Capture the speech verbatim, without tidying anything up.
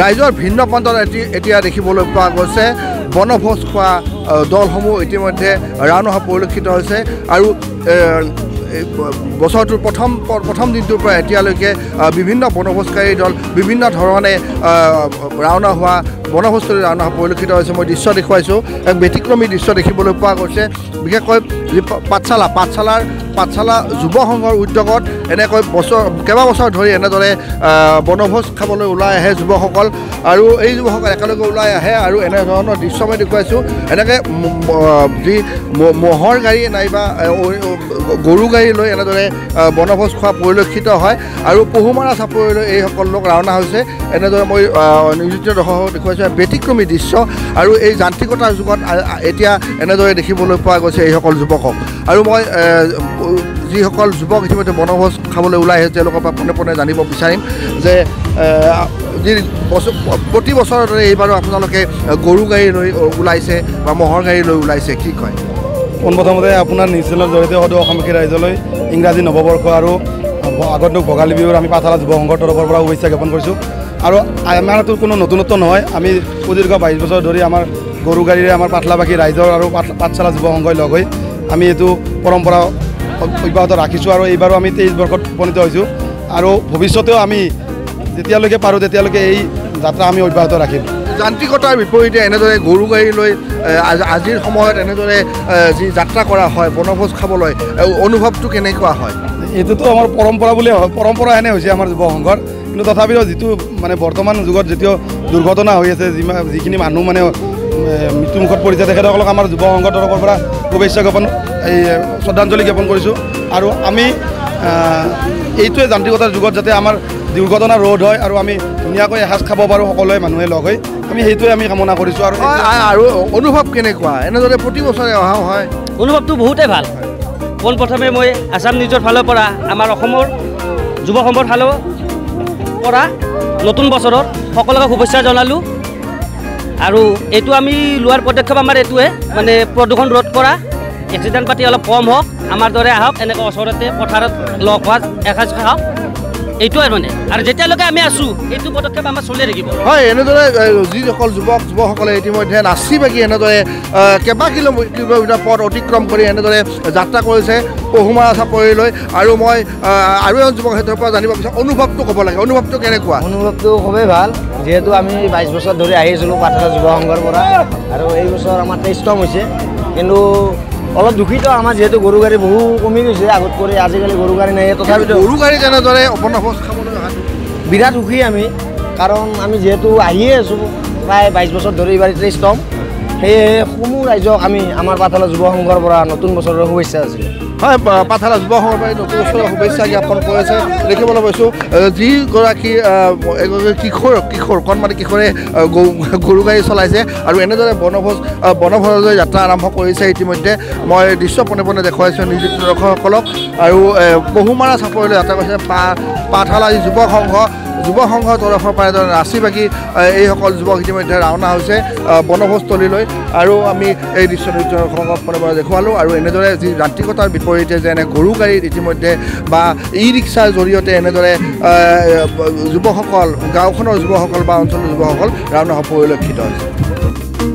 ৰাইজৰ ভিন্ন প্ৰান্তত এতিয়া দেখিবলৈ পোৱা গৈছে বনভোজ খোৱা দলসমূহ ইতিমধ্যে ৰাওনা পৰিলক্ষিত হৈছে আৰু বছৰটোৰ প্ৰথম প্ৰথম দিনটোৰ পৰা এতিয়ালৈকে বিভিন্ন বনভোজকাৰী দল বিভিন্ন ধৰণে ৰাওনা হোৱা বনভোজস্থলী ৰাওনা হোৱা পৰিলক্ষিত হৈছে। মই দৃশ্য দেখুৱাইছোঁ, এক ব্যতিক্ৰমী দৃশ্য দেখিবলৈ পোৱা গৈছে। বিশেষকৈ যি পাঠশালা পাঠশালাৰ পাঠশালা যুৱ সংঘৰ উদ্যোগত এনেকৈ বছৰ কেইবাবছৰ ধৰি এনেদৰে বনভোজ খাবলৈ ওলাই আহে যুৱকসকল আৰু এই যুৱকসকল একেলগে ওলাই আহে আৰু এনেধৰণৰ দৃশ্য মই দেখুৱাইছোঁ। এনেকৈ যি ম'হৰ গাড়ী নাইবা গৰু গাড়ী লৈ এনেদৰে বনভোজ খোৱা পৰিলক্ষিত হয় আৰু পহুমৰা চাপৰিলৈ এইসকল লোক ৰাওনা হৈছে। এনেদৰে মই নিয়োজিত দৰ্শকক দেখুৱাইছোঁ ব্যতিক্ৰমী দৃশ্য আৰু এই যান্ত্ৰিকতাৰ যুগত এতিয়া এনেদৰে দেখিবলৈ পোৱা গৈছে এইসকল যুৱকক। আৰু মই যিসকল যুৱক ইতিমধ্যে বনভোজ খাবলৈ ওলাই আহিছে তেওঁলোকৰ পৰা পোনে পোনে জানিব বিচাৰিম যে যি বছৰ প্ৰতি বছৰৰ দৰে এইবাৰো আপোনালোকে গৰু গাড়ী লৈ ওলাইছে বা ম'হৰ গাড়ী লৈ ওলাইছে, কি কয়? পোনপ্ৰথমতে আপোনাৰ নিউজ চেনেলৰ জৰিয়তে সদৌ অসমবাসী ৰাইজলৈ ইংৰাজী নৱবৰ্ষ আৰু আগন্তুক ভোগালী বিহুৰ আমি পাঠশালা যুৱ সংঘৰ তৰফৰ পৰা শুভেচ্ছা জ্ঞাপন কৰিছোঁ। আৰু আমাৰতো কোনো নতুনত্ব নহয়, আমি সুদীৰ্ঘ বাইছ বছৰ ধৰি আমাৰ গৰু গাড়ীৰে আমাৰ পাঠশালাবাসী ৰাইজৰ আৰু পাঠশালা যুৱ সংঘই লগ হৈ আমি এইটো পৰম্পৰা অব্যাহত ৰাখিছোঁ আৰু এইবাৰো আমি তেইছ বৰ্ষত উপনীত হৈছোঁ আৰু ভৱিষ্যতেও আমি যেতিয়ালৈকে পাৰোঁ তেতিয়ালৈকে এই যাত্ৰা আমি অব্যাহত ৰাখিম। যান্ত্ৰিকতাৰ বিপৰীতে এনেদৰে গৰু গাড়ী লৈ আজিৰ সময়ত এনেদৰে যি যাত্ৰা কৰা হয় বনভোজ খাবলৈ, অনুভৱটো কেনেকুৱা হয়? এইটোতো আমাৰ পৰম্পৰা বুলিয়ে হয়, পৰম্পৰা এনে হৈছে আমাৰ যুৱ সংঘৰ। কিন্তু তথাপিও যিটো মানে বৰ্তমান যুগত যেতিয়া দুৰ্ঘটনা হৈ আছে, যিমান যিখিনি মানুহ মানে মৃত্যুমুখত পৰিছে, তেখেতসকলক আমাৰ যুৱ সংঘৰ তৰফৰ পৰা শুভেচ্ছা জ্ঞাপন এই শ্ৰদ্ধাঞ্জলি জ্ঞাপন কৰিছোঁ। আৰু আমি এইটোৱে যান্ত্ৰিকতাৰ যুগত যাতে আমাৰ দুৰ্ঘটনা ৰোধ হয় আৰু আমি ধুনীয়াকৈ এসাঁজ খাব পাৰোঁ সকলোৱে মানুহে লগ হৈ, আমি সেইটোৱে আমি কামনা কৰিছোঁ। আৰু আৰু অনুভৱ কেনেকুৱা এনেদৰে প্ৰতি বছৰে অহা হয়? অনুভৱটো বহুতেই ভাল। পোনপ্ৰথমে মই আছাম নিউজৰ ফালৰ পৰা আমাৰ অসমৰ যুৱ সংঘৰ ফালৰ পৰা নতুন বছৰৰ সকলোকে শুভেচ্ছা জনালোঁ। আৰু এইটো আমি লোৱাৰ পদক্ষেপ আমাৰ এইটোৱে মানে প্ৰদূষণ ৰোধ কৰা, এক্সিডেণ্ট পাতি অলপ কম হওক, আমাৰ দৰে আহক, এনেকৈ ওচৰতে পথাৰত লগ হোৱা এসাঁজ খাওক, এইটোৱে মানে। আৰু যেতিয়ালৈকে আমি আছোঁ এইটো পদক্ষেপ আমাৰ চলি থাকিব। হয়, এনেদৰে যিসকল যুৱক যুৱকসকলে ইতিমধ্যে নাচি বাগি এনেদৰে কেইবা কিলোমিটাৰ পথ অতিক্ৰম কৰি এনেদৰে যাত্ৰা কৰিছে পহুমৰা চাপৰিলৈ। আৰু মই আৰু এজন যুৱক সেইটোৰ পৰা জানিব বিচাৰোঁ, অনুভৱটো ক'ব লাগে, অনুভৱটো কেনেকুৱা? অনুভৱটো খুবেই ভাল, যিহেতু আমি বাইছ বছৰ ধৰি আহি আছিলোঁ পাঠশালা যুৱ সংঘৰ পৰা আৰু এই বছৰ আমাৰ তেইছতম হৈছে। কিন্তু অলপ দুখিত আমাৰ যিহেতু গৰু গাড়ী বহু কমি গৈছে আগত কৰি, আজিকালি গৰু গাড়ী নাই। তথাপিতো গৰু গাড়ী যেনেদৰে বনভোজ খাবলৈ বিৰাট সুখী আমি, কাৰণ আমি যিহেতু আহিয়ে আছোঁ প্ৰায় বাইছ বছৰ ধৰি, এইবাৰ তেইছতম। সেয়েহে সমূহ ৰাইজক আমি আমাৰ পাঠশালা যুৱ সংঘৰ পৰা নতুন বছৰৰ শুভেচ্ছা আছিলে। হয়, পাঠশালা যুৱ সংঘৰ পৰা নতুন বছৰৰ শুভেচ্ছা জ্ঞাপন কৰিছে দেখিবলৈ পাইছোঁ। যিগৰাকী এগৰাকী কিশোৰ কিশোৰ কণ মানে কিশোৰে গৰু গাড়ী চলাইছে আৰু এনেদৰে বনভোজ বনভোজলৈ যাত্ৰা আৰম্ভ কৰিছে ইতিমধ্যে। মই দৃশ্য পোনে পোনে দেখুৱাইছোঁ নিয়োজিত দৰ্শকসকলক আৰু পহুমৰা চাপৰিলৈ যাত্ৰা কৰিছে পাঠশালা যুৱ সংঘ যুৱ সংঘৰ তৰফৰ পৰা এজন নাচি বাগি এইসকল যুৱক ইতিমধ্যে ৰাওনা হৈছে বনভোজস্থলীলৈ। আৰু আমি এই দৃশ্য নিৰ্দেশকসকলৰ পৰা দেখুৱালোঁ। আৰু এনেদৰে যি যান্ত্ৰিকতাৰ বিপৰীতে যেনে গৰু গাড়ীত ইতিমধ্যে বা ই ৰিক্সাৰ জৰিয়তে এনেদৰে যুৱকসকল গাঁওখনৰ যুৱকসকল বা অঞ্চলৰ যুৱকসকল ৰাওনা হোৱা পৰিলক্ষিত হৈছে।